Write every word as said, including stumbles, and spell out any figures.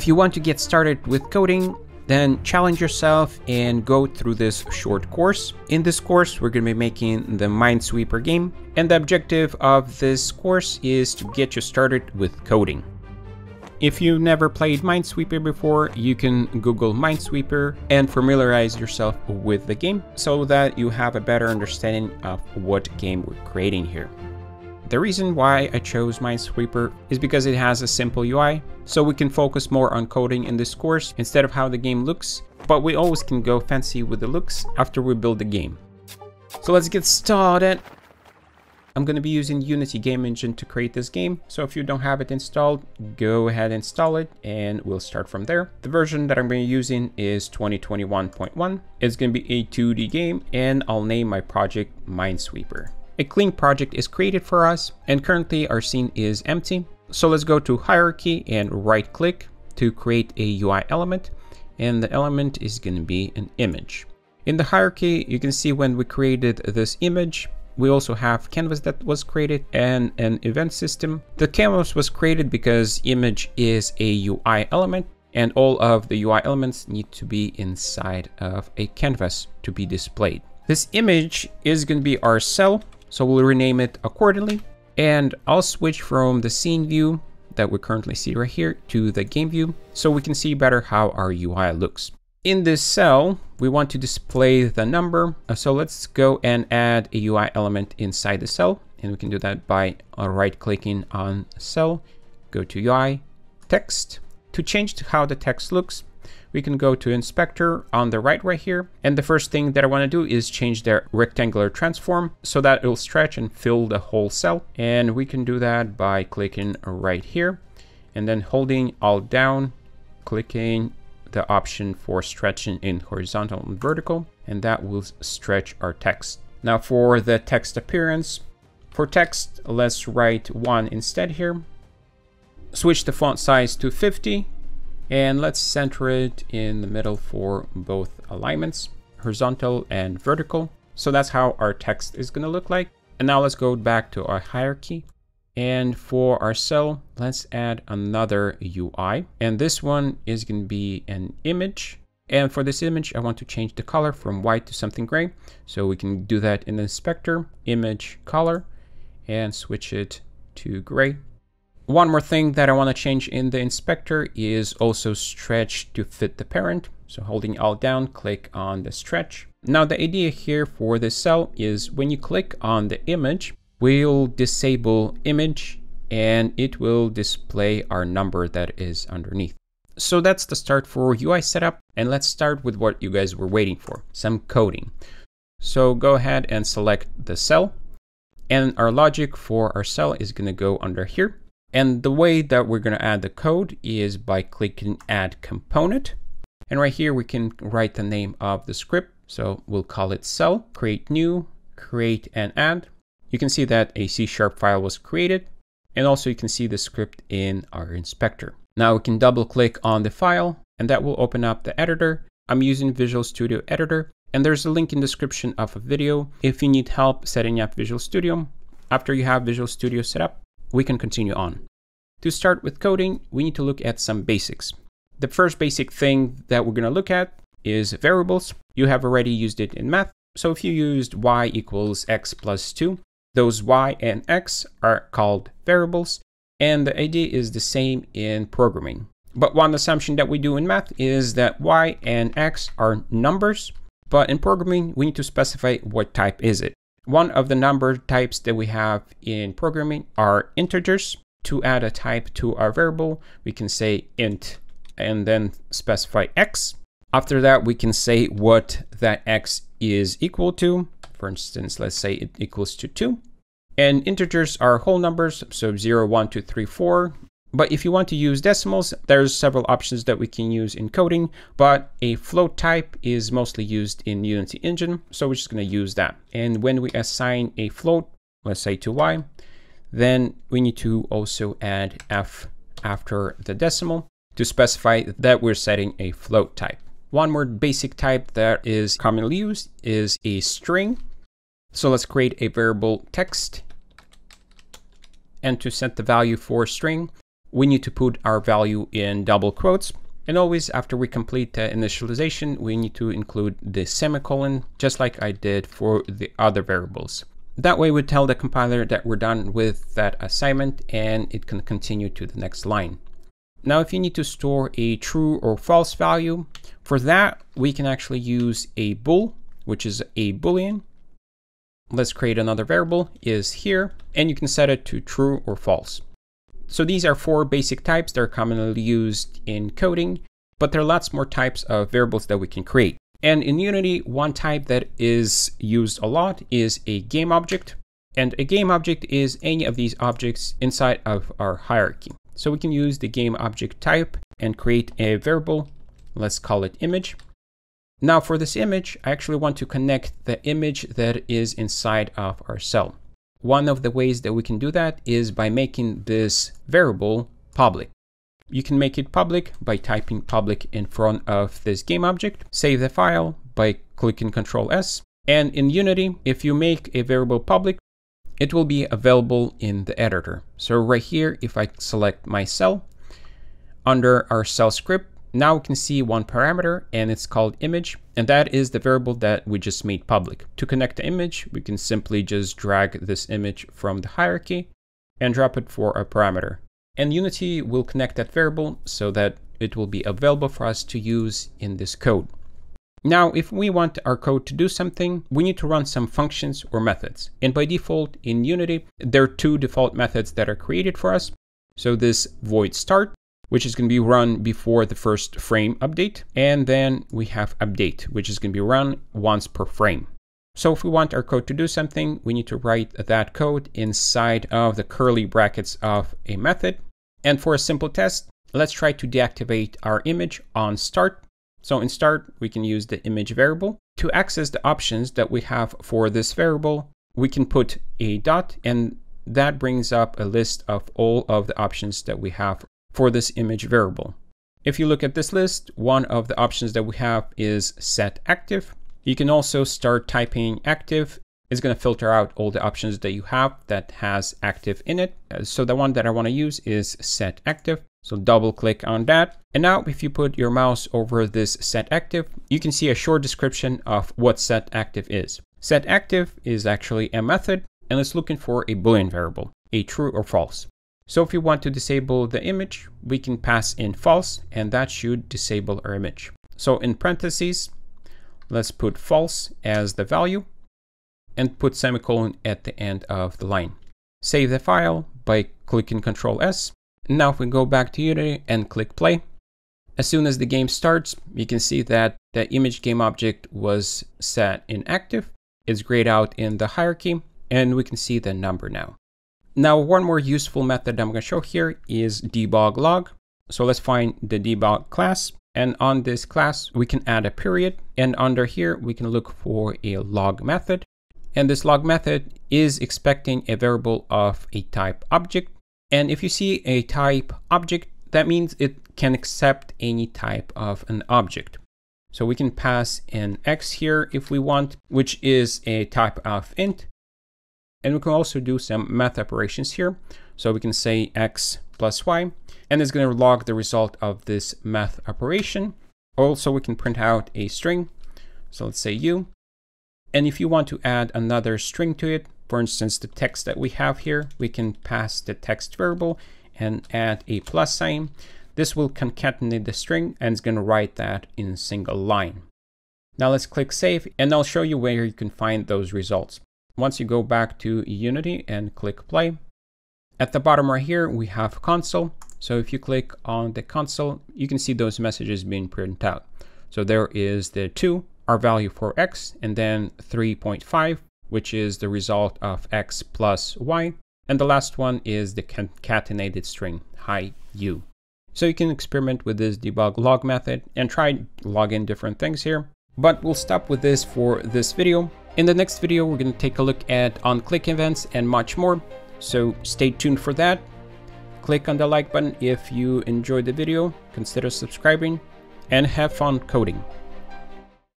If you want to get started with coding, then challenge yourself and go through this short course. In this course, we're going to be making the Minesweeper game, and the objective of this course is to get you started with coding. If you've never played Minesweeper before, you can Google Minesweeper and familiarize yourself with the game so that you have a better understanding of what game we're creating here. The reason why I chose Minesweeper is because it has a simple U I, so we can focus more on coding in this course instead of how the game looks, but we always can go fancy with the looks after we build the game. So let's get started. I'm going to be using Unity Game Engine to create this game, so if you don't have it installed, go ahead and install it and we'll start from there. The version that I'm going to be using is twenty twenty-one point one. It's going to be a two D game, and I'll name my project Minesweeper. A clean project is created for us, and currently our scene is empty. So let's go to hierarchy and right click to create a U I element, and the element is going to be an image. In the hierarchy, you can see when we created this image, we also have canvas that was created and an event system. The canvas was created because image is a U I element, and all of the U I elements need to be inside of a canvas to be displayed. This image is going to be our cell, so we'll rename it accordingly, and I'll switch from the scene view that we currently see right here to the game view so we can see better how our U I looks. In this cell, we want to display the number. So let's go and add a U I element inside the cell, and we can do that by right clicking on cell, go to U I, text. To change to how the text looks, we can go to inspector on the right right here. And the first thing that I want to do is change their rectangular transform so that it'll stretch and fill the whole cell. And we can do that by clicking right here and then holding Alt down, clicking the option for stretching in horizontal and vertical, and that will stretch our text. Now for the text appearance, for text, let's write one instead here. Switch the font size to fifty. And let's center it in the middle for both alignments, horizontal and vertical. So that's how our text is going to look like. And now let's go back to our hierarchy. And for our cell, let's add another U I. And this one is going to be an image. And for this image, I want to change the color from white to something gray. So we can do that in the inspector, image, color, and switch it to gray. One more thing that I want to change in the inspector is also stretch to fit the parent. So holding Alt down, click on the stretch. Now the idea here for this cell is when you click on the image, we'll disable image and it will display our number that is underneath. So that's the start for U I setup. And let's start with what you guys were waiting for, some coding. So go ahead and select the cell, and our logic for our cell is going to go under here. And the way that we're going to add the code is by clicking add component. And right here, we can write the name of the script. So we'll call it cell, create new, create and add. You can see that a C sharp file was created. And also you can see the script in our inspector. Now we can double click on the file, and that will open up the editor. I'm using Visual Studio Editor, and there's a link in the description of a video if you need help setting up Visual Studio. After you have Visual Studio set up, we can continue on. To start with coding, we need to look at some basics. The first basic thing that we're going to look at is variables. You have already used it in math. So if you used y equals x plus two, those y and x are called variables. And the idea is the same in programming. But one assumption that we do in math is that y and x are numbers. But in programming, we need to specify what type is it. One of the number types that we have in programming are integers. To add a type to our variable, we can say int and then specify x. After that, we can say what that x is equal to. For instance, let's say it equals to two. And integers are whole numbers, so zero, one, two, three, four. But if you want to use decimals, there's several options that we can use in coding, but a float type is mostly used in Unity Engine, so we're just going to use that. And when we assign a float, let's say to y, then we need to also add f after the decimal to specify that we're setting a float type. One more basic type that is commonly used is a string. So let's create a variable text. And to set the value for string, we need to put our value in double quotes. And always after we complete the initialization, we need to include the semicolon, just like I did for the other variables. That way we tell the compiler that we're done with that assignment and it can continue to the next line. Now, if you need to store a true or false value, for that, we can actually use a bool, which is a Boolean. Let's create another variable, is here, and you can set it to true or false. So these are four basic types that are commonly used in coding, but there are lots more types of variables that we can create. And in Unity, one type that is used a lot is a game object. And a game object is any of these objects inside of our hierarchy. So we can use the game object type and create a variable. Let's call it image. Now for this image, I actually want to connect the image that is inside of our cell. One of the ways that we can do that is by making this variable public. You can make it public by typing public in front of this game object, save the file by clicking Control S. And in Unity, if you make a variable public, it will be available in the editor. So right here, if I select my cell, under our cell script, now we can see one parameter and it's called image. And that is the variable that we just made public. To connect the image, we can simply just drag this image from the hierarchy and drop it for a parameter. And Unity will connect that variable so that it will be available for us to use in this code. Now, if we want our code to do something, we need to run some functions or methods. And by default in Unity, there are two default methods that are created for us. So this void start, which is going to be run before the first frame update. And then we have update, which is going to be run once per frame. So if we want our code to do something, we need to write that code inside of the curly brackets of a method. And for a simple test, let's try to deactivate our image on start. So in start, we can use the image variable. To access the options that we have for this variable, we can put a dot, and that brings up a list of all of the options that we have for this image variable. If you look at this list, one of the options that we have is set active. You can also start typing active. It's going to filter out all the options that you have that has active in it. So the one that I want to use is set active. So double click on that. And now if you put your mouse over this set active, you can see a short description of what set active is. Set active is actually a method and it's looking for a Boolean variable, a true or false. So if you want to disable the image, we can pass in false and that should disable our image. So in parentheses, let's put false as the value and put semicolon at the end of the line. Save the file by clicking Control S. Now if we go back to Unity and click play, as soon as the game starts, you can see that the image game object was set in active. It's grayed out in the hierarchy and we can see the number now. Now, one more useful method I'm going to show here is debug log. So let's find the debug class. And on this class, we can add a period. And under here, we can look for a log method. And this log method is expecting a variable of a type object. And if you see a type object, that means it can accept any type of an object. So we can pass an X here if we want, which is a type of int. And we can also do some math operations here. So we can say X plus Y, and it's going to log the result of this math operation. Also, we can print out a string. So let's say U. And if you want to add another string to it, for instance, the text that we have here, we can pass the text variable and add a plus sign. This will concatenate the string and it's going to write that in a single line. Now let's click save and I'll show you where you can find those results. Once you go back to Unity and click play, at the bottom right here, we have console. So if you click on the console, you can see those messages being printed out. So there is the two, our value for X, and then three point five, which is the result of X plus Y. And the last one is the concatenated string, hi, U. So you can experiment with this debug log method and try logging different things here. But we'll stop with this for this video. In the next video, we're going to take a look at on-click events and much more, so stay tuned for that. Click on the like button if you enjoyed the video, consider subscribing, and have fun coding.